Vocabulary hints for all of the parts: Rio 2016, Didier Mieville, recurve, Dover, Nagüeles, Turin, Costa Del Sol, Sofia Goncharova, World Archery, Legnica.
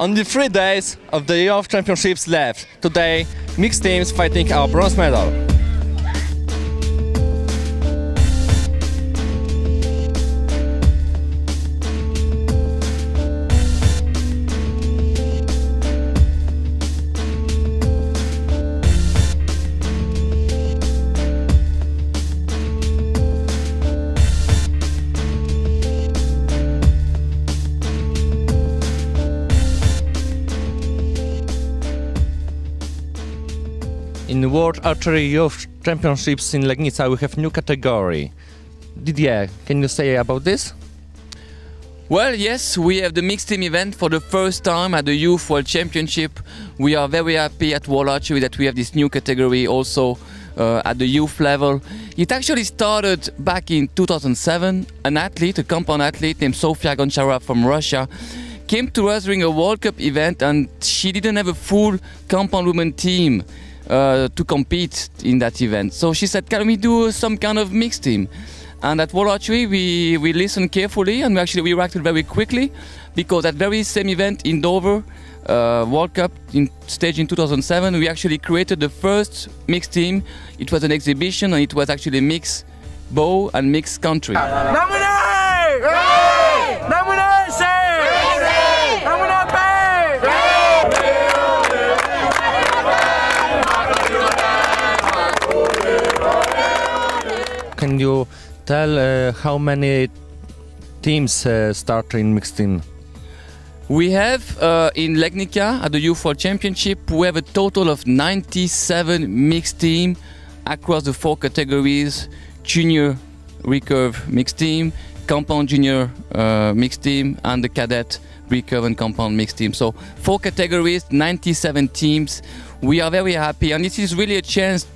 Only 3 days of the Rio Championships left. Today, mixed teams fighting our bronze medal. In the World Archery Youth Championships in Legnica, we have new category. Didier, can you say about this? Well, yes, we have the mixed team event for the first time at the Youth World Championship. We are very happy at World Archery that we have this new category also at the youth level. It actually started back in 2007. An athlete, a compound athlete named Sofia Goncharova from Russia, came to us during a World Cup event, and she didn't have a full compound women team to compete in that event. So she said, can we do some kind of mixed team? And at World Archery we listened carefully, and we reacted very quickly, because that very same event in Dover, World Cup stage in 2007, we actually created the first mixed team. It was an exhibition, and it was actually mixed bow and mixed country. Can you tell how many teams start in mixed team? We have in Legnica at the Youth World Championship, we have a total of 97 mixed team across the 4 categories: junior recurve mixed team, compound junior mixed team, and the cadet recurve and compound mixed team. So 4 categories, 97 teams. We are very happy, and this is really a chance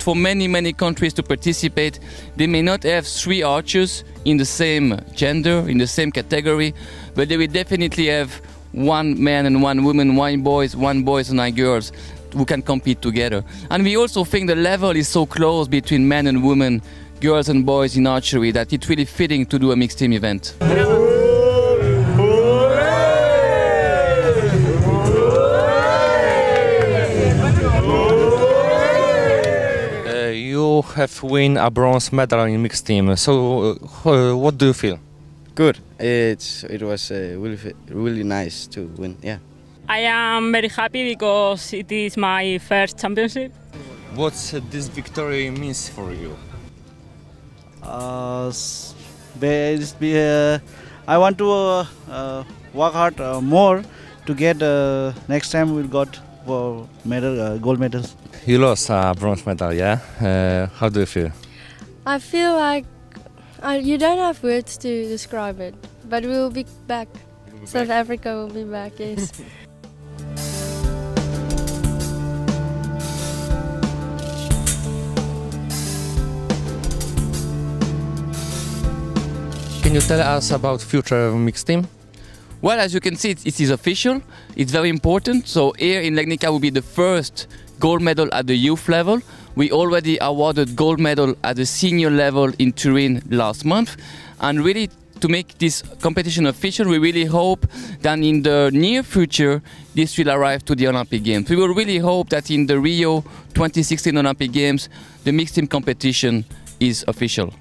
for many countries to participate. They may not have 3 archers in the same gender, in the same category, but they will definitely have 1 man and 1 woman, 1 boys, 1 boys and 9 girls who can compete together. And we also think the level is so close between men and women, girls and boys in archery, that it's really fitting to do a mixed team event. Have won a bronze medal in mixed team. So what do you feel? Good. It was really nice to win. Yeah. I am very happy because it is my first championship. What this victory means for you? I want to work hard more to get next time we'll got medal, gold medals. You lost a bronze medal, yeah? How do you feel? I feel like you don't have words to describe it, but we will be back. We'll be South back. Africa will be back, yes. Can you tell us about future mixed team? Well, as you can see, it is official. It's very important. So here in Legnica will be the first gold medal at the youth level. We already awarded gold medal at the senior level in Turin last month. And really, to make this competition official, we really hope that in the near future, this will arrive to the Olympic Games. We will really hope that in the Rio 2016 Olympic Games, the mixed team competition is official.